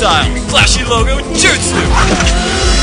style, flashy logo, and jutsu!